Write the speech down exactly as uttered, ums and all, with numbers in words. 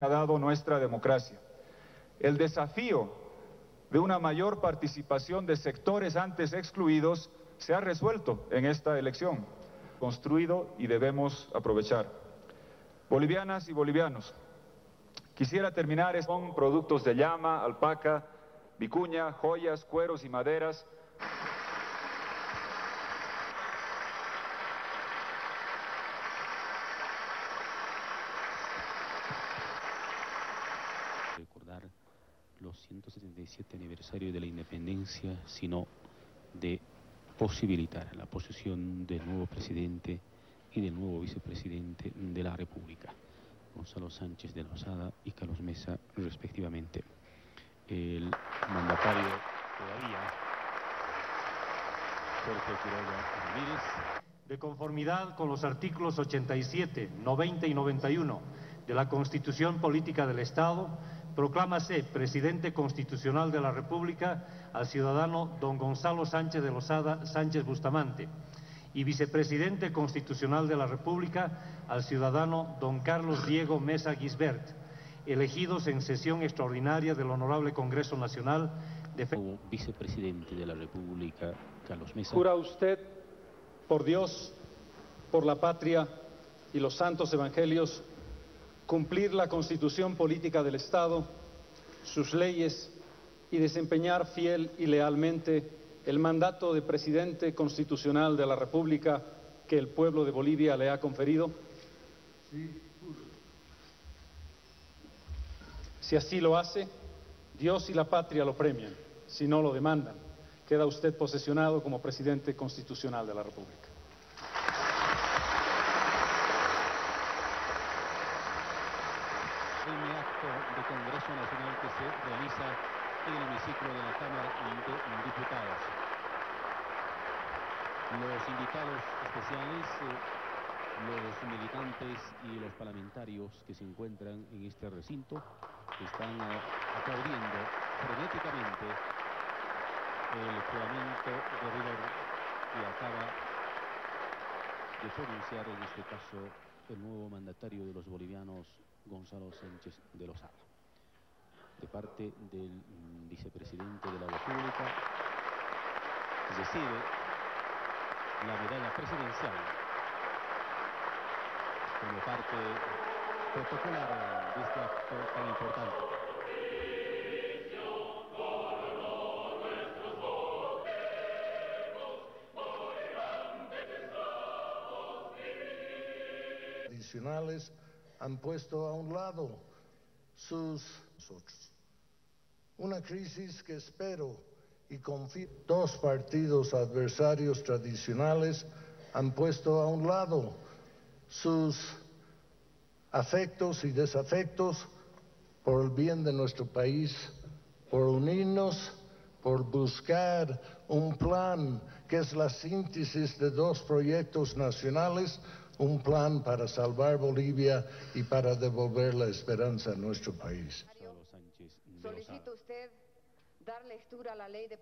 ha dado nuestra democracia. El desafío de una mayor participación de sectores antes excluidos se ha resuelto en esta elección, construido y debemos aprovechar. Bolivianas y bolivianos, quisiera terminar con productos de llama, alpaca, vicuña, joyas, cueros y maderas. Recordar los ciento setenta y siete aniversarios de la independencia, sino de posibilitar la posesión del nuevo presidente y del nuevo vicepresidente de la República, Gonzalo Sánchez de Lozada y Carlos Mesa, respectivamente. El mandatario todavía, Jorge Quiroga Ramírez. De conformidad con los artículos ochenta y siete, noventa y noventa y uno de la Constitución Política del Estado, proclámase presidente constitucional de la República al ciudadano don Gonzalo Sánchez de Lozada Sánchez Bustamante y vicepresidente constitucional de la República al ciudadano don Carlos Diego Mesa Guisbert, elegidos en sesión extraordinaria del Honorable Congreso Nacional de Fe... Como vicepresidente de la República, Carlos Mesa. Jura usted, por Dios, por la patria y los santos evangelios, cumplir la Constitución Política del Estado, sus leyes y desempeñar fiel y lealmente el mandato de presidente constitucional de la República que el pueblo de Bolivia le ha conferido? Sí. Si así lo hace, Dios y la patria lo premian. Si no lo demandan, queda usted posesionado como presidente constitucional de la República. El acto de Congreso Nacional que se realiza en el hemiciclo de la Cámara de Diputados. Los invitados especiales, los militantes y los parlamentarios que se encuentran en este recinto están aplaudiendo frenéticamente el juramento de rigor que acaba de pronunciar en este caso el nuevo mandatario de los bolivianos, Gonzalo Sánchez de Lozada. De parte del vicepresidente de la República, recibe la medalla presidencial como parte protocolar de este acto tan importante. Adicionales han puesto a un lado sus otros. Una crisis que espero y confío. Dos partidos adversarios tradicionales han puesto a un lado sus afectos y desafectos por el bien de nuestro país, por unirnos, por buscar un plan que es la síntesis de dos proyectos nacionales, un plan para salvar Bolivia y para devolver la esperanza a nuestro país. Solicita usted dar lectura a la ley de